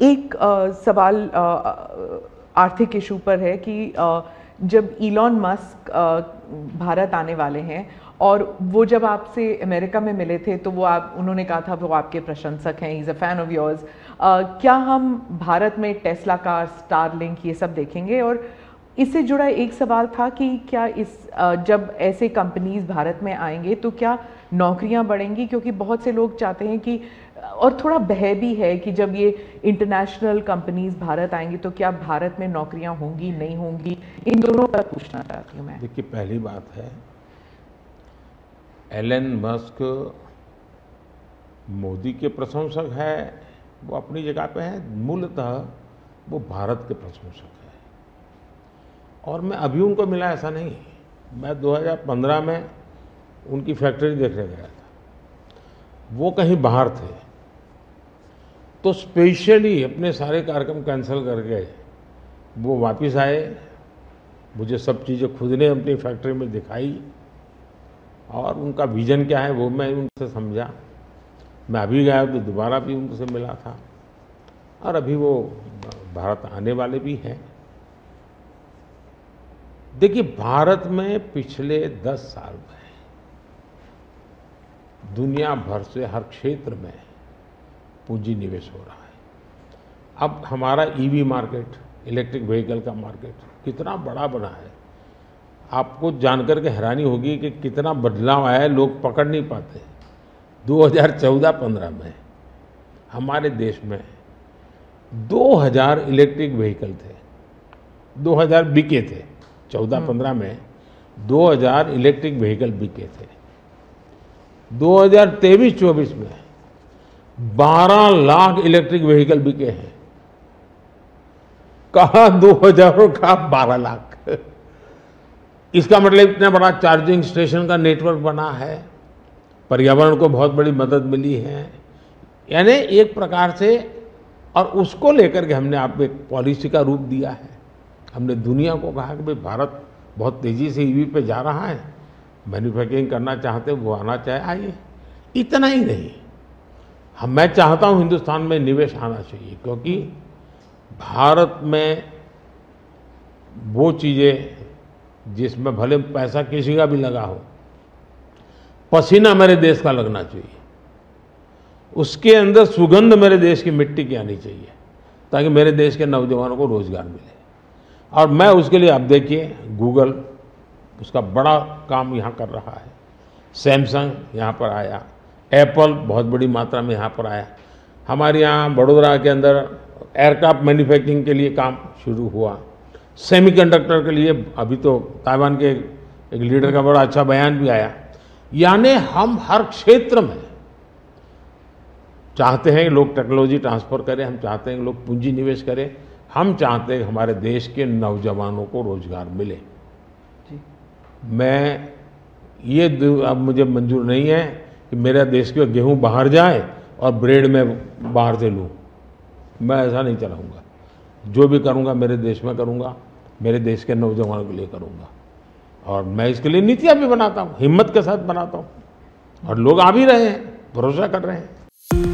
एक सवाल आर्थिक इशू पर है कि जब इलॉन मस्क भारत आने वाले हैं और वो जब आपसे अमेरिका में मिले थे तो वो उन्होंने कहा था वो आपके प्रशंसक हैं, is a fan of yours, क्या हम भारत में टेस्ला का स्टारलिंक ये सब देखेंगे? और इससे जुड़ा एक सवाल था कि क्या जब ऐसे कंपनीज भारत में आएंगे तो क्या नौकरियां बढ़ेंगी, क्योंकि बहुत से लोग चाहते हैं कि, और थोड़ा भय भी है कि जब ये इंटरनेशनल कंपनीज भारत आएंगी तो क्या भारत में नौकरियां होंगी, नहीं होंगी, इन दोनों पर पूछना चाहती हूँ मैं। देखिए, पहली बात है, एलन मस्क मोदी के प्रशंसक है, वो अपनी जगह पे है, मूलतः वो भारत के प्रशंसक है। और मैं अभी उनको मिला ऐसा नहीं, मैं 2015 में उनकी फैक्ट्री देखने गया था, वो कहीं बाहर थे, तो स्पेशली अपने सारे कार्यक्रम कैंसिल करके वो वापस आए, मुझे सब चीज़ें खुद ने अपनी फैक्ट्री में दिखाई और उनका विज़न क्या है वो मैं उनसे समझा। मैं अभी गया तो दोबारा भी उनसे मिला था और अभी वो भारत आने वाले भी हैं। देखिए, भारत में पिछले 10 साल में दुनिया भर से हर क्षेत्र में पूंजी निवेश हो रहा है। अब हमारा ईवी मार्केट, इलेक्ट्रिक व्हीकल का मार्केट कितना बड़ा बना है, आपको जानकर के हैरानी होगी कि कितना बदलाव आया है, लोग पकड़ नहीं पाते। 2014-15 में हमारे देश में 2000 इलेक्ट्रिक व्हीकल थे, 2000 बिके थे, 14-15 में 2000 इलेक्ट्रिक व्हीकल बिके थे। 2023-24 में 12 लाख इलेक्ट्रिक व्हीकल बिके हैं। कहाँ 2000 का 12 लाख? इसका मतलब इतना बड़ा चार्जिंग स्टेशन का नेटवर्क बना है, पर्यावरण को बहुत बड़ी मदद मिली है, यानी एक प्रकार से। और उसको लेकर के हमने आपको एक पॉलिसी का रूप दिया है, हमने दुनिया को कहा कि भाई भारत बहुत तेज़ी से ईवी पे जा रहा है, मैन्युफैक्चरिंग करना चाहते वो आना चाहे आइए। इतना ही नहीं, मैं चाहता हूँ हिंदुस्तान में निवेश आना चाहिए, क्योंकि भारत में वो चीज़ें जिसमें भले पैसा किसी का भी लगा हो, पसीना मेरे देश का लगना चाहिए, उसके अंदर सुगंध मेरे देश की मिट्टी की आनी चाहिए, ताकि मेरे देश के नौजवानों को रोज़गार मिले। और मैं उसके लिए, आप देखिए, गूगल उसका बड़ा काम यहाँ कर रहा है, सैमसंग यहाँ पर आया, एप्पल बहुत बड़ी मात्रा में यहाँ पर आया, हमारे यहाँ बड़ौदा के अंदर एयरक्राफ्ट मैन्युफैक्चरिंग के लिए काम शुरू हुआ, सेमीकंडक्टर के लिए अभी तो ताइवान के एक लीडर का बड़ा अच्छा बयान भी आया। यानी हम हर क्षेत्र में चाहते हैं लोग टेक्नोलॉजी ट्रांसफ़र करें, हम चाहते हैं लोग पूंजी निवेश करें, हम चाहते हैं हमारे देश के नौजवानों को रोजगार मिले। मैं ये अब मुझे मंजूर नहीं है कि मेरा देश का गेहूं बाहर जाए और ब्रेड में बाहर से लूँ, मैं ऐसा नहीं चलाऊँगा। जो भी करूँगा मेरे देश में करूँगा, मेरे देश के नौजवानों के लिए करूँगा, और मैं इसके लिए नीतियाँ भी बनाता हूँ, हिम्मत के साथ बनाता हूँ, और लोग आ भी रहे हैं, भरोसा कर रहे हैं।